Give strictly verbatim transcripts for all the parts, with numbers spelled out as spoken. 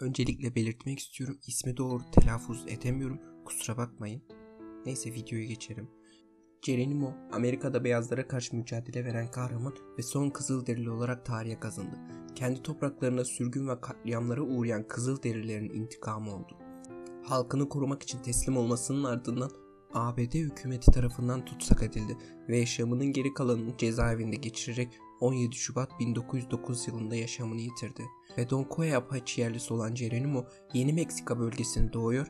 Öncelikle belirtmek istiyorum, ismi doğru telaffuz edemiyorum, kusura bakmayın. Neyse, videoya geçelim. Geronimo, Amerika'da beyazlara karşı mücadele veren kahraman ve son Kızılderili olarak tarihe kazındı. Kendi topraklarına sürgün ve katliamlara uğrayan Kızılderililerin intikamı oldu. Halkını korumak için teslim olmasının ardından A B D hükümeti tarafından tutsak edildi ve yaşamının geri kalanını cezaevinde geçirerek on yedi Şubat bin dokuz yüz dokuz yılında yaşamını yitirdi. Bedonkohe Apache yerlisi olan Geronimo, Yeni Meksika bölgesinde doğuyor.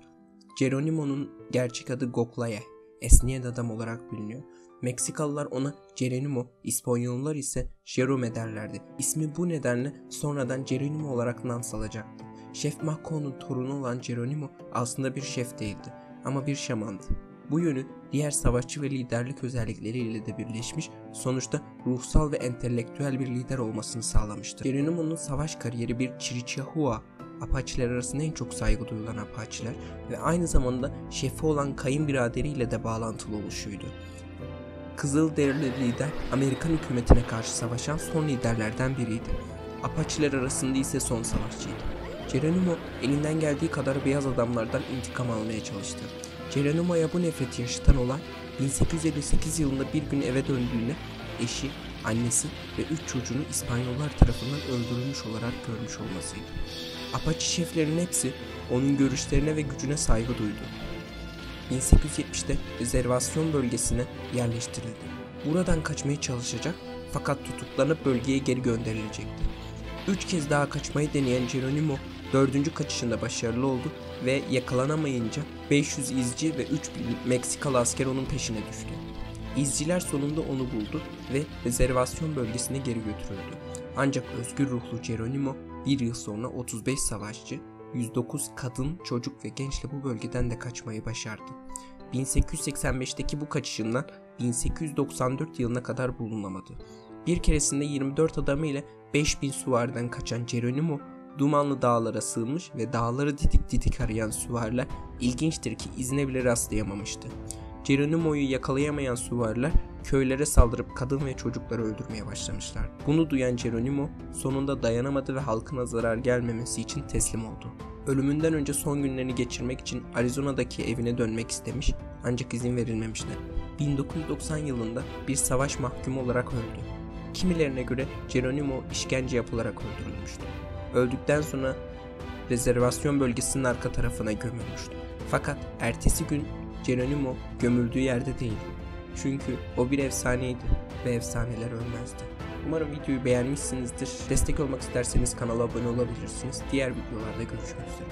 Geronimo'nun gerçek adı Goklaya, esniyen adam olarak biliniyor. Meksikalılar ona Geronimo, İspanyollar ise Jerome derlerdi. İsmi bu nedenle sonradan Geronimo olarak nam salacaktı. Şef Mahko'nun torunu olan Geronimo aslında bir şef değildi ama bir şamandı. Bu yönü diğer savaşçı ve liderlik özellikleriyle de birleşmiş, sonuçta ruhsal ve entelektüel bir lider olmasını sağlamıştır. Geronimo'nun savaş kariyeri bir Chiricahua, Apache'ler arasında en çok saygı duyulan Apache'ler ve aynı zamanda şefi olan kayınbiraderiyle de bağlantılı oluşuydu. Kızılderili lider, Amerikan hükümetine karşı savaşan son liderlerden biriydi. Apache'ler arasında ise son savaşçıydı. Geronimo elinden geldiği kadar beyaz adamlardan intikam almaya çalıştı. Geronimo'ya bu nefreti yaşatan olay, bin sekiz yüz elli sekiz yılında bir gün eve döndüğünde eşi, annesi ve üç çocuğunu İspanyollar tarafından öldürülmüş olarak görmüş olmasıydı. Apache şeflerin hepsi onun görüşlerine ve gücüne saygı duydu. bin sekiz yüz yetmişte rezervasyon bölgesine yerleştirildi. Buradan kaçmaya çalışacak fakat tutuklanıp bölgeye geri gönderilecekti. Üç kez daha kaçmayı deneyen Geronimo dördüncü kaçışında başarılı oldu ve yakalanamayınca beş yüz izci ve üç bin Meksikalı asker onun peşine düştü. İzciler sonunda onu buldu ve rezervasyon bölgesine geri götürüldü. Ancak özgür ruhlu Geronimo bir yıl sonra otuz beş savaşçı, yüz dokuz kadın, çocuk ve gençle bu bölgeden de kaçmayı başardı. bin sekiz yüz seksen beşteki bu kaçışından bin sekiz yüz doksan dört yılına kadar bulunamadı. Bir keresinde yirmi dört adamı ile beş bin süvariden kaçan Geronimo, dumanlı dağlara sığınmış ve dağları didik didik arayan süvariler ilginçtir ki izine bile rastlayamamıştı. Geronimo'yu yakalayamayan süvariler köylere saldırıp kadın ve çocukları öldürmeye başlamışlar. Bunu duyan Geronimo sonunda dayanamadı ve halkına zarar gelmemesi için teslim oldu. Ölümünden önce son günlerini geçirmek için Arizona'daki evine dönmek istemiş ancak izin verilmemişti. bin dokuz yüz doksan yılında bir savaş mahkumu olarak öldü. Kimilerine göre Geronimo işkence yapılarak öldürülmüştü. Öldükten sonra rezervasyon bölgesinin arka tarafına gömülmüştü. Fakat ertesi gün Geronimo gömüldüğü yerde değildi. Çünkü o bir efsaneydi ve efsaneler ölmezdi. Umarım videoyu beğenmişsinizdir. Destek olmak isterseniz kanala abone olabilirsiniz. Diğer videolarda görüşmek üzere.